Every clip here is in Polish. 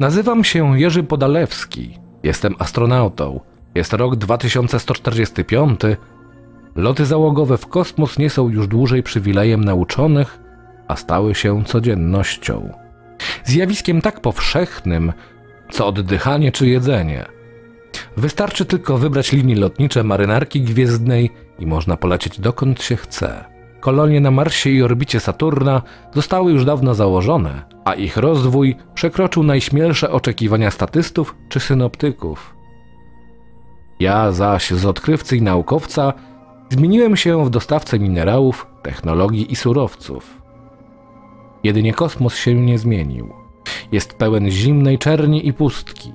Nazywam się Jerzy Podalewski, jestem astronautą, jest rok 2145, loty załogowe w kosmos nie są już dłużej przywilejem nauczonych, a stały się codziennością. Zjawiskiem tak powszechnym, co oddychanie czy jedzenie. Wystarczy tylko wybrać linie lotnicze Marynarki Gwiezdnej i można polecieć dokąd się chce. Kolonie na Marsie i orbicie Saturna zostały już dawno założone, a ich rozwój przekroczył najśmielsze oczekiwania statystów czy synoptyków. Ja zaś z odkrywcy i naukowca zmieniłem się w dostawcę minerałów, technologii i surowców. Jedynie kosmos się nie zmienił. Jest pełen zimnej czerni i pustki.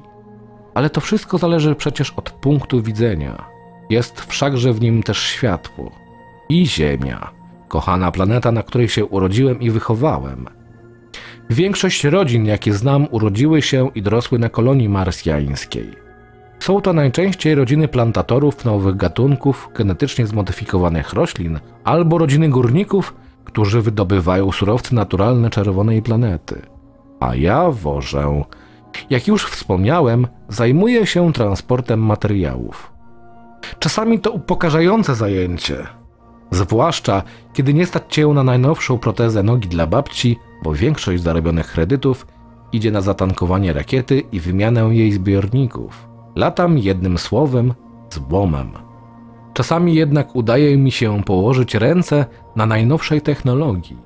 Ale to wszystko zależy przecież od punktu widzenia. Jest wszakże w nim też światło. I Ziemia, kochana planeta, na której się urodziłem i wychowałem. Większość rodzin, jakie znam, urodziły się i dorosły na kolonii marsjańskiej. Są to najczęściej rodziny plantatorów nowych gatunków genetycznie zmodyfikowanych roślin albo rodziny górników, którzy wydobywają surowce naturalne czerwonej planety. A ja wożę. Jak już wspomniałem, zajmuję się transportem materiałów. Czasami to upokarzające zajęcie. Zwłaszcza, kiedy nie stać cię na najnowszą protezę nogi dla babci, bo większość zarobionych kredytów idzie na zatankowanie rakiety i wymianę jej zbiorników. Latam jednym słowem z błomem. Czasami jednak udaje mi się położyć ręce na najnowszej technologii.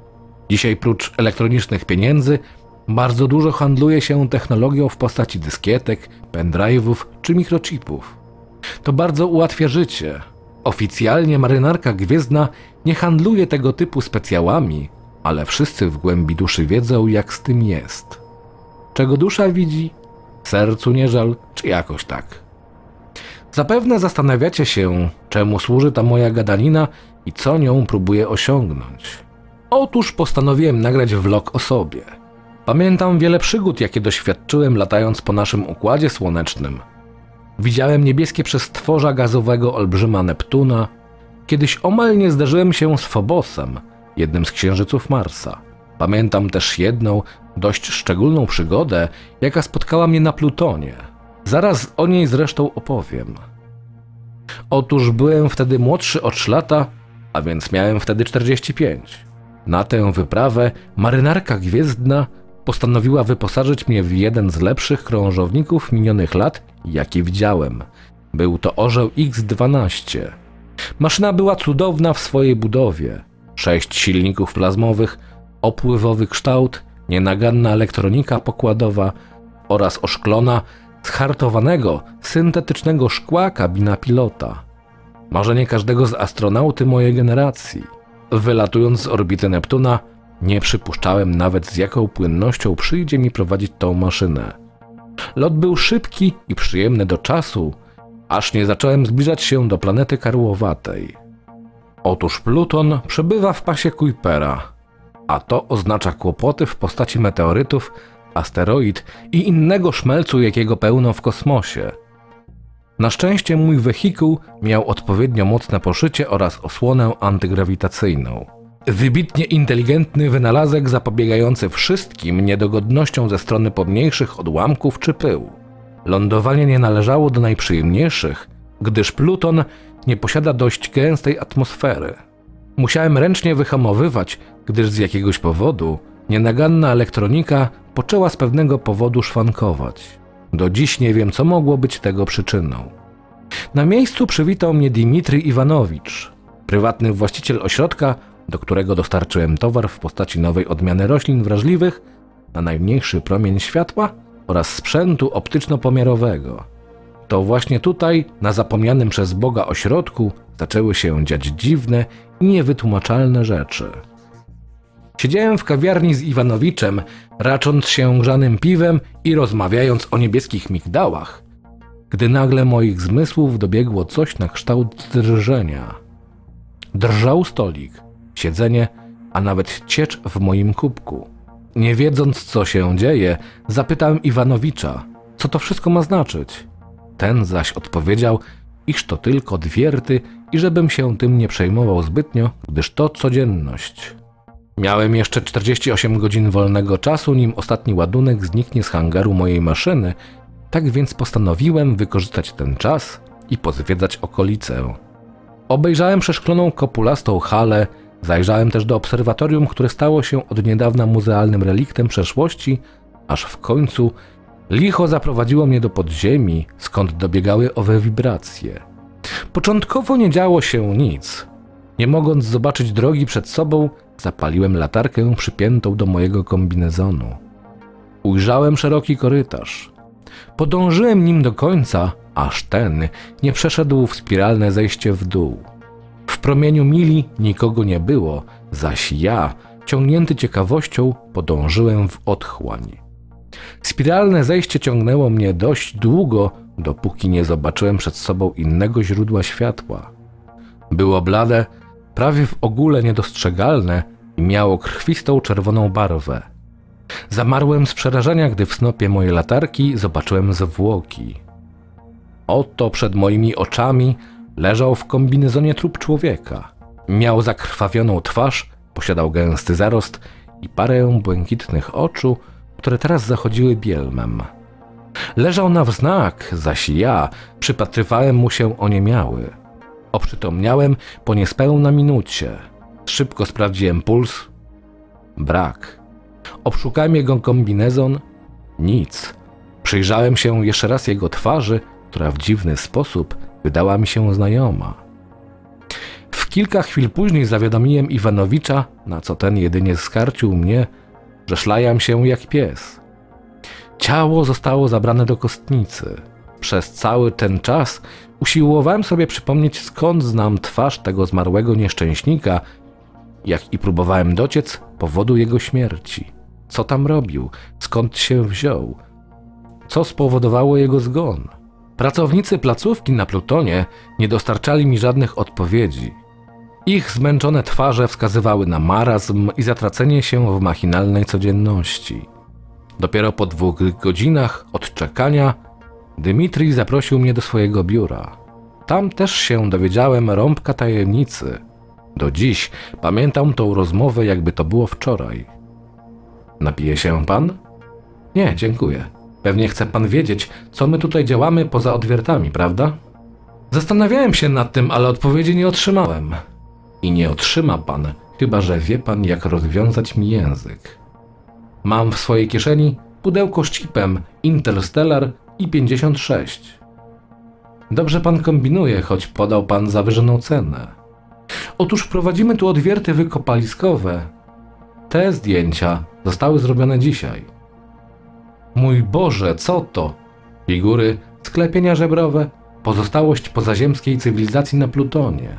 Dzisiaj prócz elektronicznych pieniędzy bardzo dużo handluje się technologią w postaci dyskietek, pendrive'ów czy mikrochipów. To bardzo ułatwia życie. Oficjalnie Marynarka Gwiezdna nie handluje tego typu specjałami, ale wszyscy w głębi duszy wiedzą, jak z tym jest. Czego dusza widzi, sercu nie żal, czy jakoś tak. Zapewne zastanawiacie się, czemu służy ta moja gadanina i co nią próbuję osiągnąć. Otóż postanowiłem nagrać vlog o sobie. Pamiętam wiele przygód, jakie doświadczyłem latając po naszym Układzie Słonecznym. Widziałem niebieskie przestworza gazowego olbrzyma Neptuna. Kiedyś omal nie zderzyłem się z Fobosem, jednym z księżyców Marsa. Pamiętam też jedną, dość szczególną przygodę, jaka spotkała mnie na Plutonie. Zaraz o niej zresztą opowiem. Otóż byłem wtedy młodszy o 3 lata, a więc miałem wtedy 45. Na tę wyprawę Marynarka Gwiezdna postanowiła wyposażyć mnie w jeden z lepszych krążowników minionych lat, jaki widziałem. Był to Orzeł X-12. Maszyna była cudowna w swojej budowie. 6 silników plazmowych, opływowy kształt, nienaganna elektronika pokładowa oraz oszklona, z hartowanego, syntetycznego szkła kabina pilota. Marzenie każdego z astronauty mojej generacji. Wylatując z orbity Neptuna, nie przypuszczałem nawet, z jaką płynnością przyjdzie mi prowadzić tą maszynę. Lot był szybki i przyjemny do czasu, aż nie zacząłem zbliżać się do planety karłowatej. Otóż Pluton przebywa w pasie Kuipera, a to oznacza kłopoty w postaci meteorytów, asteroid i innego szmelcu, jakiego pełno w kosmosie. Na szczęście mój wehikuł miał odpowiednio mocne poszycie oraz osłonę antygrawitacyjną. Wybitnie inteligentny wynalazek zapobiegający wszystkim niedogodnościom ze strony pomniejszych odłamków czy pyłu. Lądowanie nie należało do najprzyjemniejszych, gdyż Pluton nie posiada dość gęstej atmosfery. Musiałem ręcznie wyhamowywać, gdyż z jakiegoś powodu nienaganna elektronika poczęła z pewnego powodu szwankować. Do dziś nie wiem, co mogło być tego przyczyną. Na miejscu przywitał mnie Dmitrij Iwanowicz, prywatny właściciel ośrodka, do którego dostarczyłem towar w postaci nowej odmiany roślin wrażliwych na najmniejszy promień światła oraz sprzętu optyczno-pomiarowego. To właśnie tutaj, na zapomnianym przez Boga ośrodku, zaczęły się dziać dziwne i niewytłumaczalne rzeczy. Siedziałem w kawiarni z Iwanowiczem, racząc się grzanym piwem i rozmawiając o niebieskich migdałach, gdy nagle moich zmysłów dobiegło coś na kształt drżenia. Drżał stolik, siedzenie, a nawet ciecz w moim kubku. Nie wiedząc, co się dzieje, zapytałem Iwanowicza, co to wszystko ma znaczyć. Ten zaś odpowiedział, iż to tylko odwierty i żebym się tym nie przejmował zbytnio, gdyż to codzienność. Miałem jeszcze 48 godzin wolnego czasu, nim ostatni ładunek zniknie z hangaru mojej maszyny, tak więc postanowiłem wykorzystać ten czas i pozwiedzać okolicę. Obejrzałem przeszkloną kopulastą halę, zajrzałem też do obserwatorium, które stało się od niedawna muzealnym reliktem przeszłości, aż w końcu licho zaprowadziło mnie do podziemi, skąd dobiegały owe wibracje. Początkowo nie działo się nic. Nie mogąc zobaczyć drogi przed sobą, zapaliłem latarkę przypiętą do mojego kombinezonu. Ujrzałem szeroki korytarz. Podążyłem nim do końca, aż ten nie przeszedł w spiralne zejście w dół. W promieniu mili nikogo nie było, zaś ja, ciągnięty ciekawością, podążyłem w otchłań. Spiralne zejście ciągnęło mnie dość długo, dopóki nie zobaczyłem przed sobą innego źródła światła. Było blade, prawie w ogóle niedostrzegalne i miało krwistą czerwoną barwę. Zamarłem z przerażenia, gdy w snopie mojej latarki zobaczyłem zwłoki. Oto przed moimi oczami leżał w kombinezonie trup człowieka. Miał zakrwawioną twarz, posiadał gęsty zarost i parę błękitnych oczu, które teraz zachodziły bielmem. Leżał na wznak, zaś ja przypatrywałem mu się oniemiały. Oprzytomniałem po niespełna minucie. Szybko sprawdziłem puls. Brak. Obszukałem jego kombinezon. Nic. Przyjrzałem się jeszcze raz jego twarzy, która w dziwny sposób wydała mi się znajoma. W kilka chwil później zawiadomiłem Iwanowicza, na co ten jedynie skarcił mnie, że szlajam się jak pies. Ciało zostało zabrane do kostnicy. Przez cały ten czas usiłowałem sobie przypomnieć, skąd znam twarz tego zmarłego nieszczęśnika, jak i próbowałem dociec powodu jego śmierci. Co tam robił? Skąd się wziął? Co spowodowało jego zgon? Pracownicy placówki na Plutonie nie dostarczali mi żadnych odpowiedzi. Ich zmęczone twarze wskazywały na marazm i zatracenie się w machinalnej codzienności. Dopiero po 2 godzinach odczekania Dmitrij zaprosił mnie do swojego biura. Tam też się dowiedziałem rąbka tajemnicy. Do dziś pamiętam tą rozmowę, jakby to było wczoraj. Napije się pan? Nie, dziękuję. Pewnie chce pan wiedzieć, co my tutaj działamy poza odwiertami, prawda? Zastanawiałem się nad tym, ale odpowiedzi nie otrzymałem. I nie otrzyma pan, chyba że wie pan, jak rozwiązać mi język. Mam w swojej kieszeni pudełko z chipem Interstellar i 56. Dobrze pan kombinuje, choć podał pan zawyżoną cenę. Otóż prowadzimy tu odwierty wykopaliskowe. Te zdjęcia zostały zrobione dzisiaj. Mój Boże, co to? Figury, sklepienia żebrowe, pozostałość pozaziemskiej cywilizacji na Plutonie.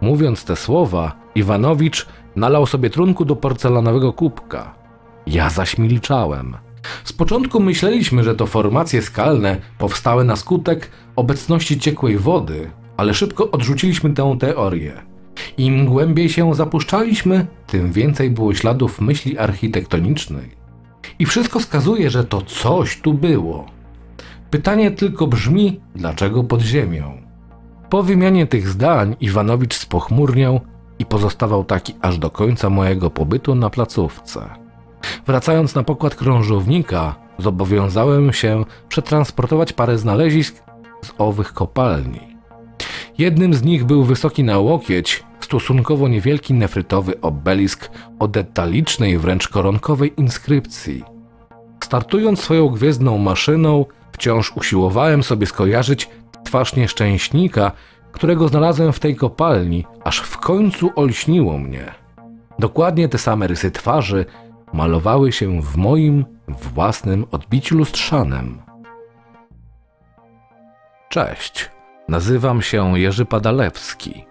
Mówiąc te słowa, Iwanowicz nalał sobie trunku do porcelanowego kubka. Ja zaś milczałem. Z początku myśleliśmy, że to formacje skalne powstałe na skutek obecności ciekłej wody, ale szybko odrzuciliśmy tę teorię. Im głębiej się zapuszczaliśmy, tym więcej było śladów myśli architektonicznej. I wszystko wskazuje, że to coś tu było. Pytanie tylko brzmi, dlaczego pod ziemią? Po wymianie tych zdań Iwanowicz spochmurniał i pozostawał taki aż do końca mojego pobytu na placówce. Wracając na pokład krążownika, zobowiązałem się przetransportować parę znalezisk z owych kopalni. Jednym z nich był wysoki na łokieć, stosunkowo niewielki nefrytowy obelisk o detalicznej, wręcz koronkowej inskrypcji. Startując swoją gwiezdną maszyną, wciąż usiłowałem sobie skojarzyć twarz nieszczęśnika, którego znalazłem w tej kopalni, aż w końcu olśniło mnie. Dokładnie te same rysy twarzy malowały się w moim własnym odbiciu lustrzanem. Cześć, nazywam się Jerzy Podalewski.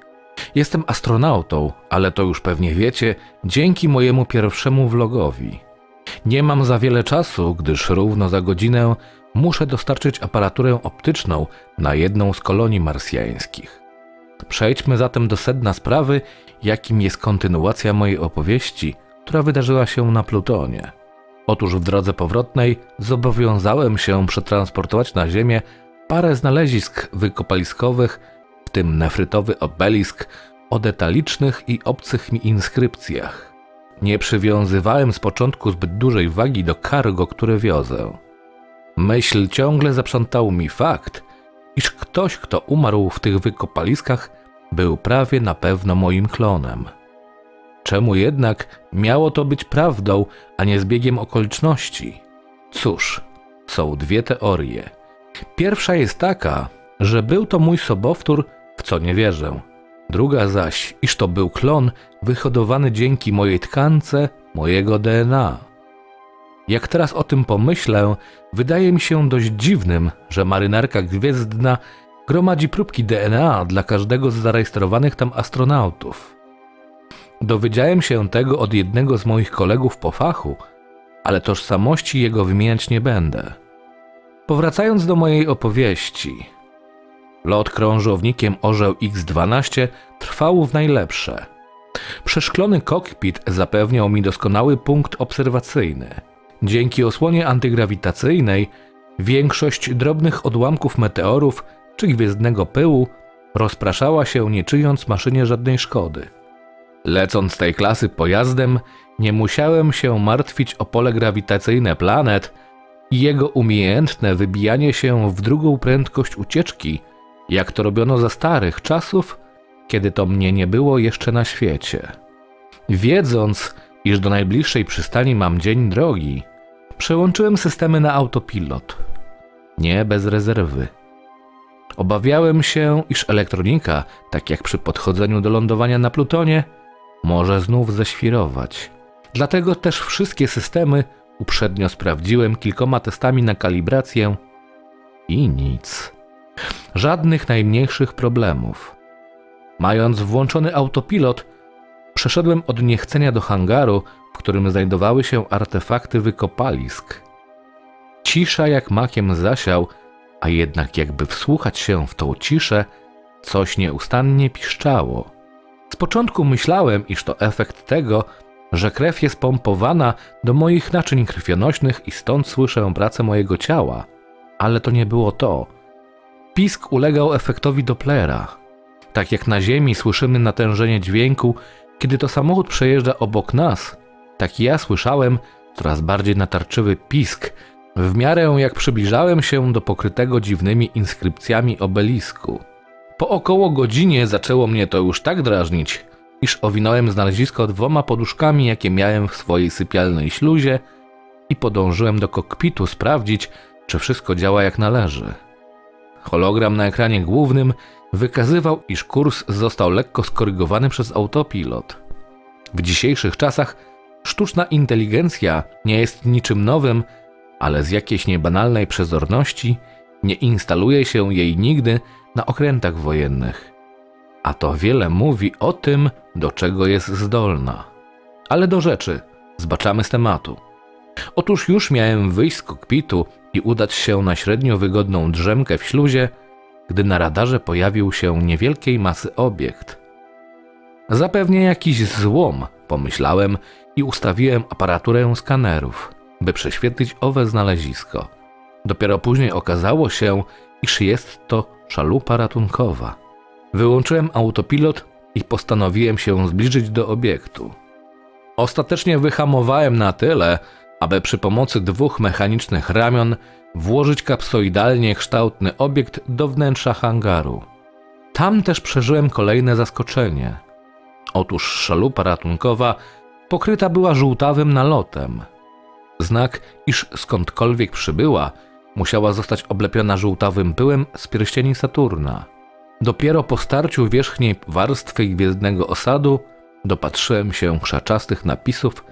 Jestem astronautą, ale to już pewnie wiecie, dzięki mojemu pierwszemu vlogowi. Nie mam za wiele czasu, gdyż równo za godzinę muszę dostarczyć aparaturę optyczną na jedną z kolonii marsjańskich. Przejdźmy zatem do sedna sprawy, jakim jest kontynuacja mojej opowieści, która wydarzyła się na Plutonie. Otóż w drodze powrotnej zobowiązałem się przetransportować na Ziemię parę znalezisk wykopaliskowych, w tym nefrytowy obelisk o detalicznych i obcych mi inskrypcjach. Nie przywiązywałem z początku zbyt dużej wagi do cargo, które wiozę. Myśl ciągle zaprzątał mi fakt, iż ktoś, kto umarł w tych wykopaliskach, był prawie na pewno moim klonem. Czemu jednak miało to być prawdą, a nie zbiegiem okoliczności? Cóż, są dwie teorie. Pierwsza jest taka, że był to mój sobowtór, w co nie wierzę. Druga zaś, iż to był klon wyhodowany dzięki mojej tkance, mojego DNA. Jak teraz o tym pomyślę, wydaje mi się dość dziwnym, że Marynarka Gwiezdna gromadzi próbki DNA dla każdego z zarejestrowanych tam astronautów. Dowiedziałem się tego od jednego z moich kolegów po fachu, ale tożsamości jego wymieniać nie będę. Powracając do mojej opowieści. Lot krążownikiem Orzeł X-12 trwał w najlepsze. Przeszklony kokpit zapewniał mi doskonały punkt obserwacyjny. Dzięki osłonie antygrawitacyjnej większość drobnych odłamków meteorów czy gwiezdnego pyłu rozpraszała się, nie czyniąc maszynie żadnej szkody. Lecąc tej klasy pojazdem, nie musiałem się martwić o pole grawitacyjne planet i jego umiejętne wybijanie się w drugą prędkość ucieczki, jak to robiono za starych czasów, kiedy to mnie nie było jeszcze na świecie. Wiedząc, iż do najbliższej przystani mam dzień drogi, przełączyłem systemy na autopilot. Nie bez rezerwy. Obawiałem się, iż elektronika, tak jak przy podchodzeniu do lądowania na Plutonie, może znów zaświrować. Dlatego też wszystkie systemy uprzednio sprawdziłem kilkoma testami na kalibrację i nic. Żadnych najmniejszych problemów. Mając włączony autopilot, przeszedłem od niechcenia do hangaru, w którym znajdowały się artefakty wykopalisk. Cisza jak makiem zasiał, a jednak jakby wsłuchać się w tą ciszę, coś nieustannie piszczało. Z początku myślałem, iż to efekt tego, że krew jest pompowana do moich naczyń krwionośnych i stąd słyszę pracę mojego ciała, ale to nie było to. Pisk ulegał efektowi Dopplera. Tak jak na Ziemi słyszymy natężenie dźwięku, kiedy to samochód przejeżdża obok nas, tak ja słyszałem coraz bardziej natarczywy pisk, w miarę jak przybliżałem się do pokrytego dziwnymi inskrypcjami obelisku. Po około godzinie zaczęło mnie to już tak drażnić, iż owinąłem znalezisko dwoma poduszkami, jakie miałem w swojej sypialnej śluzie i podążyłem do kokpitu sprawdzić, czy wszystko działa jak należy. Hologram na ekranie głównym wykazywał, iż kurs został lekko skorygowany przez autopilot. W dzisiejszych czasach sztuczna inteligencja nie jest niczym nowym, ale z jakiejś niebanalnej przezorności nie instaluje się jej nigdy na okrętach wojennych. A to wiele mówi o tym, do czego jest zdolna. Ale do rzeczy, zbaczamy z tematu. Otóż już miałem wyjść z kokpitu i udać się na średnio wygodną drzemkę w śluzie, gdy na radarze pojawił się niewielkiej masy obiekt. Zapewnie jakiś złom, pomyślałem i ustawiłem aparaturę skanerów, by prześwietlić owe znalezisko. Dopiero później okazało się, iż jest to szalupa ratunkowa. Wyłączyłem autopilot i postanowiłem się zbliżyć do obiektu. Ostatecznie wyhamowałem na tyle, aby przy pomocy dwóch mechanicznych ramion włożyć kapsoidalnie kształtny obiekt do wnętrza hangaru. Tam też przeżyłem kolejne zaskoczenie. Otóż szalupa ratunkowa pokryta była żółtawym nalotem. Znak, iż skądkolwiek przybyła, musiała zostać oblepiona żółtawym pyłem z pierścieni Saturna. Dopiero po starciu wierzchniej warstwy gwiezdnego osadu dopatrzyłem się krzaczastych napisów,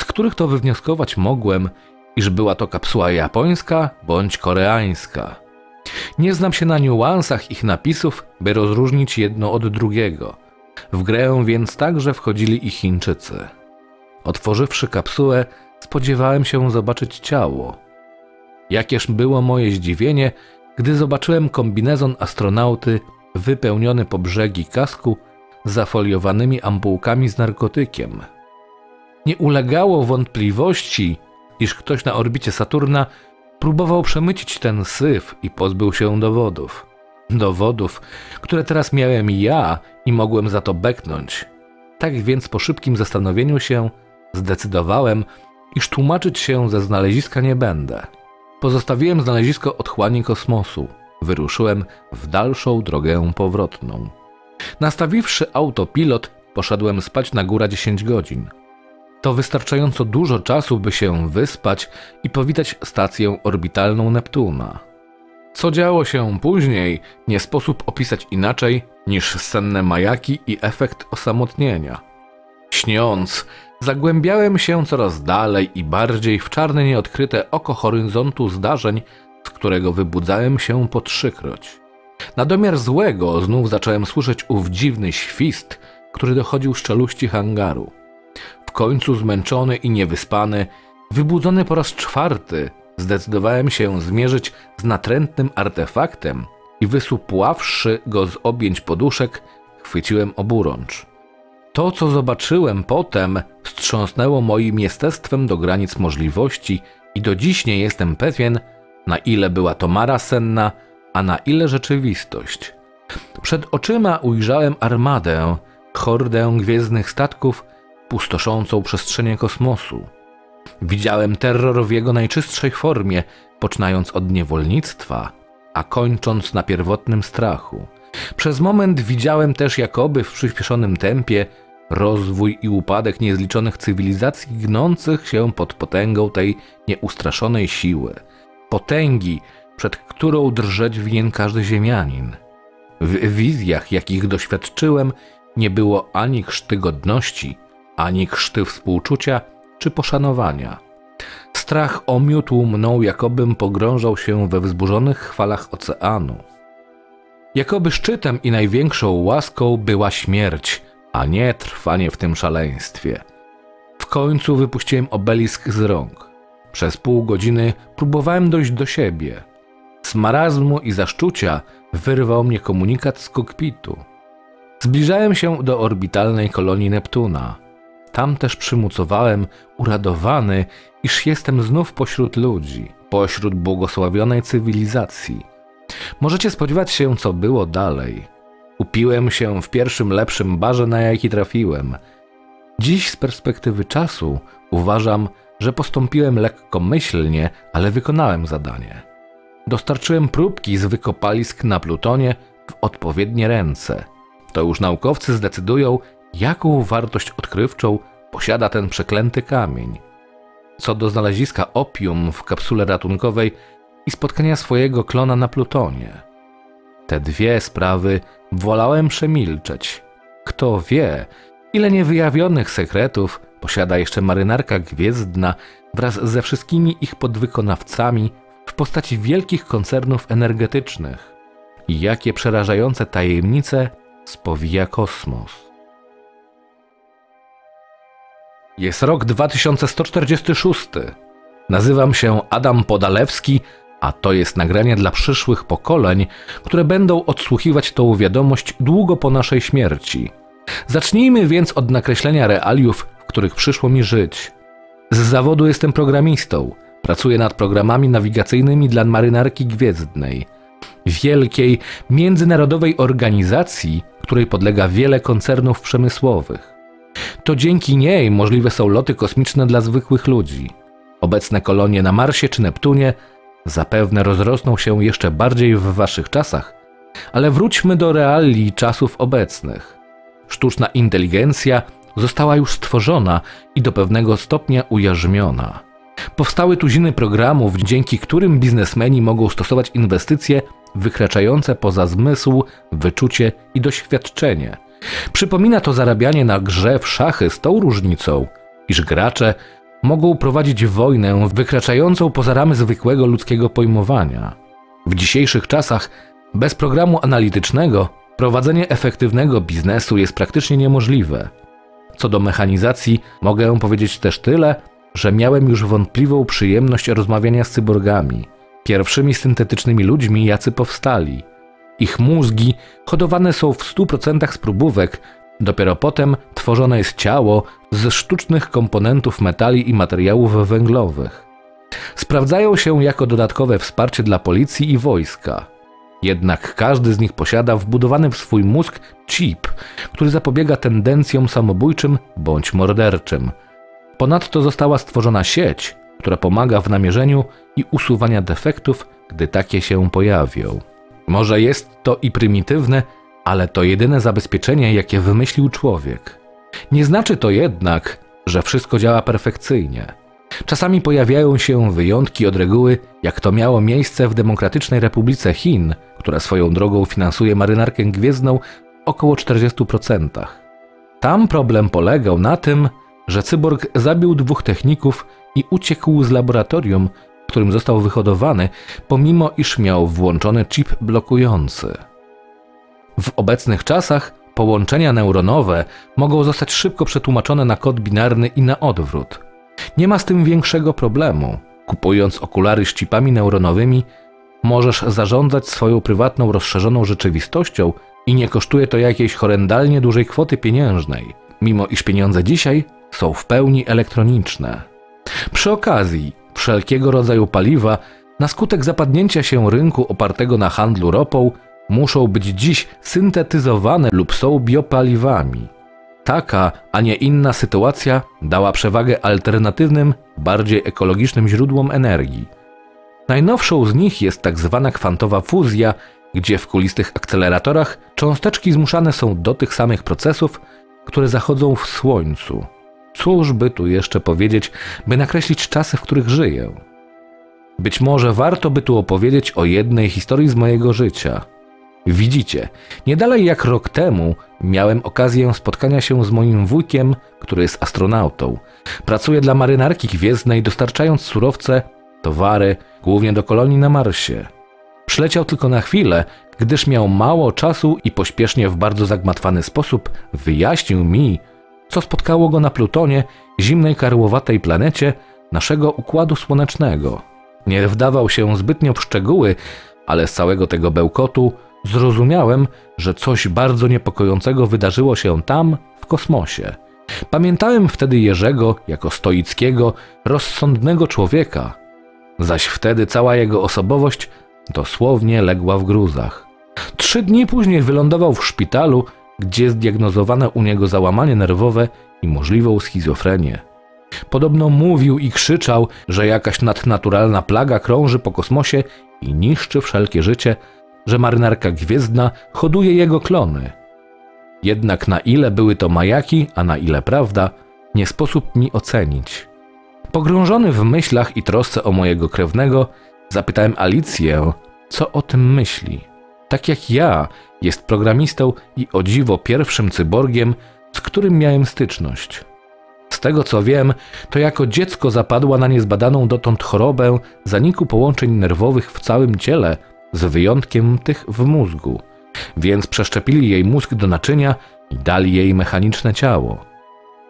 z których to wywnioskować mogłem, iż była to kapsuła japońska bądź koreańska. Nie znam się na niuansach ich napisów, by rozróżnić jedno od drugiego. W grę więc także wchodzili i Chińczycy. Otworzywszy kapsułę, spodziewałem się zobaczyć ciało. Jakież było moje zdziwienie, gdy zobaczyłem kombinezon astronauty wypełniony po brzegi kasku zafoliowanymi ampułkami z narkotykiem. Nie ulegało wątpliwości, iż ktoś na orbicie Saturna próbował przemycić ten syf i pozbył się dowodów. Dowodów, które teraz miałem ja i mogłem za to beknąć. Tak więc po szybkim zastanowieniu się Zdecydowałem, iż tłumaczyć się ze znaleziska nie będę. Pozostawiłem znalezisko otchłani kosmosu. Wyruszyłem w dalszą drogę powrotną. Nastawiwszy autopilot, poszedłem spać na góra 10 godzin. To wystarczająco dużo czasu, by się wyspać i powitać stację orbitalną Neptuna. Co działo się później, nie sposób opisać inaczej niż senne majaki i efekt osamotnienia. Śniąc, zagłębiałem się coraz dalej i bardziej w czarne, nieodkryte oko horyzontu zdarzeń, z którego wybudzałem się po trzykroć. Na domiar złego znów zacząłem słyszeć ów dziwny świst, który dochodził z czeluści hangaru. W końcu zmęczony i niewyspany, wybudzony po raz czwarty, zdecydowałem się zmierzyć z natrętnym artefaktem i wysupławszy go z objęć poduszek, chwyciłem oburącz. To, co zobaczyłem potem, wstrząsnęło moim jestestwem do granic możliwości i do dziś nie jestem pewien, na ile była to mara senna, a na ile rzeczywistość. Przed oczyma ujrzałem armadę, hordę gwiezdnych statków pustoszącą przestrzenie kosmosu. Widziałem terror w jego najczystszej formie, poczynając od niewolnictwa, a kończąc na pierwotnym strachu. Przez moment widziałem też jakoby w przyspieszonym tempie rozwój i upadek niezliczonych cywilizacji gnących się pod potęgą tej nieustraszonej siły. Potęgi, przed którą drżeć winien każdy ziemianin. W wizjach, jakich doświadczyłem, nie było ani chrzty godności, ani chrzty współczucia czy poszanowania. Strach omiótł mną, jakobym pogrążał się we wzburzonych chwalach oceanu. Jakoby szczytem i największą łaską była śmierć, a nie trwanie w tym szaleństwie. W końcu wypuściłem obelisk z rąk. Przez pół godziny próbowałem dojść do siebie. Z marazmu i zaszczucia wyrwał mnie komunikat z kokpitu. Zbliżałem się do orbitalnej kolonii Neptuna. Tam też przymocowałem, uradowany, iż jestem znów pośród ludzi, pośród błogosławionej cywilizacji. Możecie spodziewać się, co było dalej. Upiłem się w pierwszym lepszym barze, na jaki trafiłem. Dziś z perspektywy czasu uważam, że postąpiłem lekkomyślnie, ale wykonałem zadanie. Dostarczyłem próbki z wykopalisk na Plutonie w odpowiednie ręce. To już naukowcy zdecydują, jaką wartość odkrywczą posiada ten przeklęty kamień. Co do znaleziska opium w kapsule ratunkowej i spotkania swojego klona na Plutonie. Te dwie sprawy wolałem przemilczeć. Kto wie, ile niewyjawionych sekretów posiada jeszcze Marynarka Gwiezdna wraz ze wszystkimi ich podwykonawcami w postaci wielkich koncernów energetycznych. I jakie przerażające tajemnice spowija kosmos. Jest rok 2146. Nazywam się Adam Podalewski, a to jest nagranie dla przyszłych pokoleń, które będą odsłuchiwać tą wiadomość długo po naszej śmierci. Zacznijmy więc od nakreślenia realiów, w których przyszło mi żyć. Z zawodu jestem programistą. Pracuję nad programami nawigacyjnymi dla Marynarki Gwiezdnej. Wielkiej, międzynarodowej organizacji, której podlega wiele koncernów przemysłowych. To dzięki niej możliwe są loty kosmiczne dla zwykłych ludzi. Obecne kolonie na Marsie czy Neptunie zapewne rozrosną się jeszcze bardziej w waszych czasach, ale wróćmy do realii czasów obecnych. Sztuczna inteligencja została już stworzona i do pewnego stopnia ujarzmiona. Powstały tuziny programów, dzięki którym biznesmeni mogą stosować inwestycje wykraczające poza zmysł, wyczucie i doświadczenie. Przypomina to zarabianie na grze w szachy z tą różnicą, iż gracze mogą prowadzić wojnę wykraczającą poza ramy zwykłego ludzkiego pojmowania. W dzisiejszych czasach bez programu analitycznego prowadzenie efektywnego biznesu jest praktycznie niemożliwe. Co do mechanizacji mogę powiedzieć też tyle, że miałem już wątpliwą przyjemność rozmawiania z cyborgami, pierwszymi syntetycznymi ludźmi, jacy powstali. Ich mózgi hodowane są w 100% z próbówek, dopiero potem tworzone jest ciało ze sztucznych komponentów metali i materiałów węglowych. Sprawdzają się jako dodatkowe wsparcie dla policji i wojska. Jednak każdy z nich posiada wbudowany w swój mózg chip, który zapobiega tendencjom samobójczym bądź morderczym. Ponadto została stworzona sieć, która pomaga w namierzeniu i usuwaniu defektów, gdy takie się pojawią. Może jest to i prymitywne, ale to jedyne zabezpieczenie, jakie wymyślił człowiek. Nie znaczy to jednak, że wszystko działa perfekcyjnie. Czasami pojawiają się wyjątki od reguły, jak to miało miejsce w Demokratycznej Republice Chin, która swoją drogą finansuje Marynarkę Gwiezdną w około 40%. Tam problem polegał na tym, że cyborg zabił dwóch techników i uciekł z laboratorium, w którym został wyhodowany, pomimo iż miał włączony chip blokujący. W obecnych czasach połączenia neuronowe mogą zostać szybko przetłumaczone na kod binarny i na odwrót. Nie ma z tym większego problemu. Kupując okulary z chipami neuronowymi, możesz zarządzać swoją prywatną, rozszerzoną rzeczywistością i nie kosztuje to jakiejś horrendalnie dużej kwoty pieniężnej, mimo iż pieniądze dzisiaj są w pełni elektroniczne. Przy okazji, wszelkiego rodzaju paliwa, na skutek zapadnięcia się rynku opartego na handlu ropą, muszą być dziś syntetyzowane lub są biopaliwami. Taka, a nie inna sytuacja dała przewagę alternatywnym, bardziej ekologicznym źródłom energii. Najnowszą z nich jest tak zwana kwantowa fuzja, gdzie w kulistych akceleratorach cząsteczki zmuszane są do tych samych procesów, które zachodzą w Słońcu. Cóż by tu jeszcze powiedzieć, by nakreślić czasy, w których żyję? Być może warto by tu opowiedzieć o jednej historii z mojego życia. Widzicie, nie dalej jak rok temu miałem okazję spotkania się z moim wujkiem, który jest astronautą. Pracuje dla Marynarki Gwiezdnej, dostarczając surowce, towary, głównie do kolonii na Marsie. Przyleciał tylko na chwilę, gdyż miał mało czasu i pośpiesznie w bardzo zagmatwany sposób wyjaśnił mi, co spotkało go na Plutonie, zimnej karłowatej planecie naszego Układu Słonecznego. Nie wdawał się zbytnio w szczegóły, ale z całego tego bełkotu zrozumiałem, że coś bardzo niepokojącego wydarzyło się tam, w kosmosie. Pamiętałem wtedy Jerzego jako stoickiego, rozsądnego człowieka, zaś wtedy cała jego osobowość dosłownie legła w gruzach. 3 dni później wylądował w szpitalu, gdzie zdiagnozowano u niego załamanie nerwowe i możliwą schizofrenię. Podobno mówił i krzyczał, że jakaś nadnaturalna plaga krąży po kosmosie i niszczy wszelkie życie, że Marynarka Gwiezdna hoduje jego klony. Jednak na ile były to majaki, a na ile prawda, nie sposób mi ocenić. Pogrążony w myślach i trosce o mojego krewnego, zapytałem Alicję, co o tym myśli. Tak jak ja, jest programistą i o dziwo pierwszym cyborgiem, z którym miałem styczność. Z tego co wiem, to jako dziecko zapadła na niezbadaną dotąd chorobę zaniku połączeń nerwowych w całym ciele, z wyjątkiem tych w mózgu, więc przeszczepili jej mózg do naczynia i dali jej mechaniczne ciało.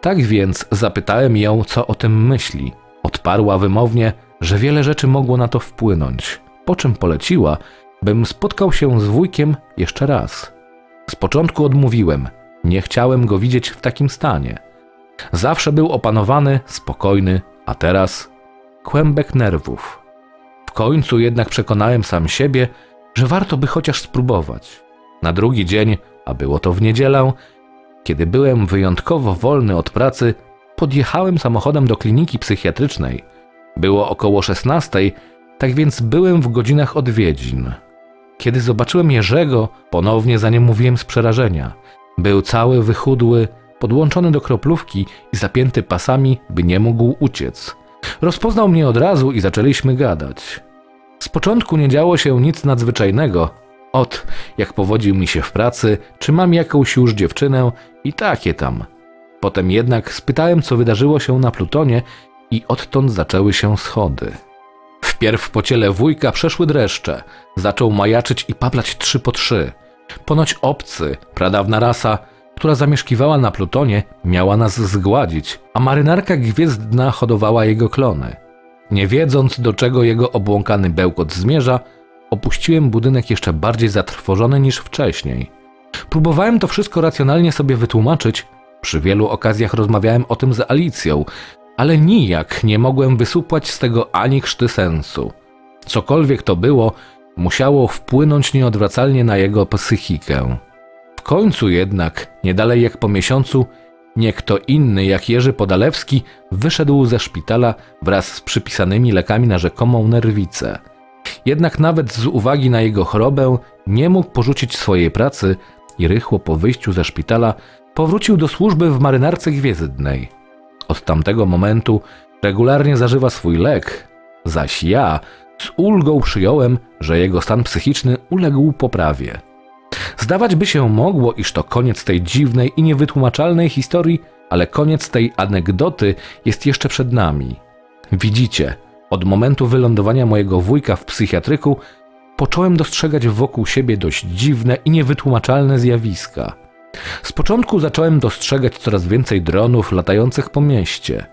Tak więc zapytałem ją, co o tym myśli. Odparła wymownie, że wiele rzeczy mogło na to wpłynąć, po czym poleciła, bym spotkał się z wujkiem jeszcze raz. Z początku odmówiłem, nie chciałem go widzieć w takim stanie. Zawsze był opanowany, spokojny, a teraz kłębek nerwów. W końcu jednak przekonałem sam siebie, że warto by chociaż spróbować. Na drugi dzień, a było to w niedzielę, kiedy byłem wyjątkowo wolny od pracy, podjechałem samochodem do kliniki psychiatrycznej. Było około 16:00, tak więc byłem w godzinach odwiedzin. Kiedy zobaczyłem Jerzego, ponownie zaniemówiłem z przerażenia. Był cały wychudły, podłączony do kroplówki i zapięty pasami, by nie mógł uciec. Rozpoznał mnie od razu i zaczęliśmy gadać. Z początku nie działo się nic nadzwyczajnego. Ot, jak powodzi mi się w pracy, czy mam jakąś już dziewczynę i takie tam. Potem jednak spytałem, co wydarzyło się na Plutonie i odtąd zaczęły się schody. Wpierw po ciele wujka przeszły dreszcze. Zaczął majaczyć i paplać 3 po 3. Ponoć obcy, pradawna rasa, która zamieszkiwała na Plutonie, miała nas zgładzić, a Marynarka Gwiezdna hodowała jego klony. Nie wiedząc, do czego jego obłąkany bełkot zmierza, opuściłem budynek jeszcze bardziej zatrwożony niż wcześniej. Próbowałem to wszystko racjonalnie sobie wytłumaczyć, przy wielu okazjach rozmawiałem o tym z Alicją, ale nijak nie mogłem wysupłać z tego ani krzty sensu. Cokolwiek to było, musiało wpłynąć nieodwracalnie na jego psychikę. W końcu jednak, nie dalej jak po miesiącu, Nie kto inny jak Jerzy Podalewski wyszedł ze szpitala wraz z przypisanymi lekami na rzekomą nerwicę. Jednak nawet z uwagi na jego chorobę nie mógł porzucić swojej pracy i rychło po wyjściu ze szpitala powrócił do służby w Marynarce Gwiezdnej. Od tamtego momentu regularnie zażywa swój lek, zaś ja z ulgą przyjąłem, że jego stan psychiczny uległ poprawie. Zdawać by się mogło, iż to koniec tej dziwnej i niewytłumaczalnej historii, ale koniec tej anegdoty jest jeszcze przed nami. Widzicie, od momentu wylądowania mojego wujka w psychiatryku począłem dostrzegać wokół siebie dość dziwne i niewytłumaczalne zjawiska. Z początku zacząłem dostrzegać coraz więcej dronów latających po mieście.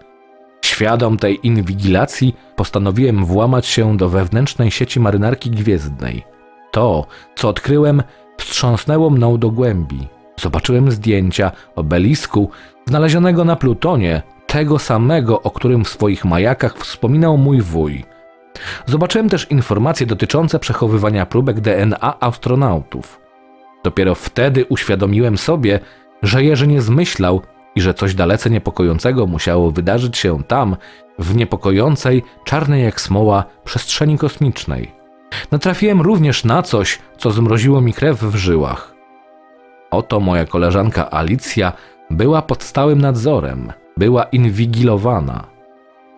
Świadom tej inwigilacji postanowiłem włamać się do wewnętrznej sieci Marynarki Gwiezdnej. To, co odkryłem, wstrząsnęło mną do głębi. Zobaczyłem zdjęcia obelisku znalezionego na Plutonie, tego samego, o którym w swoich majakach wspominał mój wuj. Zobaczyłem też informacje dotyczące przechowywania próbek DNA astronautów. Dopiero wtedy uświadomiłem sobie, że Jerzy nie zmyślał i że coś dalece niepokojącego musiało wydarzyć się tam, w niepokojącej, czarnej jak smoła przestrzeni kosmicznej. Natrafiłem również na coś, co zmroziło mi krew w żyłach. Oto moja koleżanka Alicja była pod stałym nadzorem, była inwigilowana.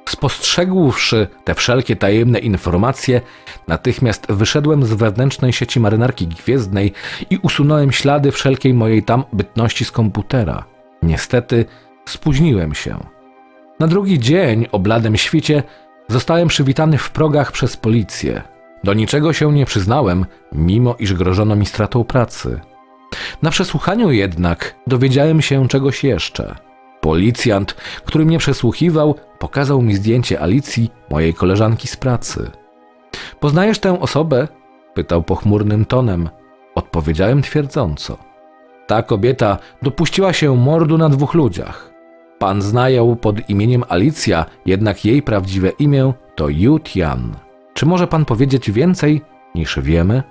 Spostrzegłszy te wszelkie tajemne informacje, natychmiast wyszedłem z wewnętrznej sieci Marynarki Gwiezdnej i usunąłem ślady wszelkiej mojej tam bytności z komputera. Niestety spóźniłem się. Na drugi dzień, o bladym świcie, zostałem przywitany w progach przez policję. Do niczego się nie przyznałem, mimo iż grożono mi stratą pracy. Na przesłuchaniu jednak dowiedziałem się czegoś jeszcze. Policjant, który mnie przesłuchiwał, pokazał mi zdjęcie Alicji, mojej koleżanki z pracy. „Poznajesz tę osobę?” pytał pochmurnym tonem. Odpowiedziałem twierdząco. Ta kobieta dopuściła się mordu na 2 ludziach. Pan zna ją pod imieniem Alicja, jednak jej prawdziwe imię to Yutian. Czy może pan powiedzieć więcej, niż wiemy?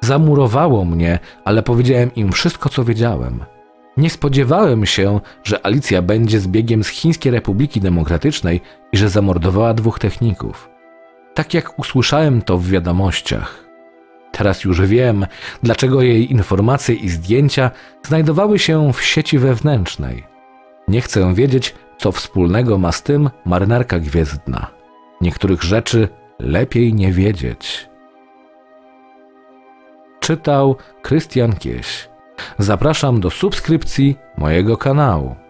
Zamurowało mnie, ale powiedziałem im wszystko, co wiedziałem. Nie spodziewałem się, że Alicja będzie zbiegiem z Chińskiej Republiki Demokratycznej i że zamordowała 2 techników. Tak jak usłyszałem to w wiadomościach. Teraz już wiem, dlaczego jej informacje i zdjęcia znajdowały się w sieci wewnętrznej. Nie chcę wiedzieć, co wspólnego ma z tym Marynarka Gwiezdna. Niektórych rzeczy lepiej nie wiedzieć. Czytał Krystian Kieś. Zapraszam do subskrypcji mojego kanału.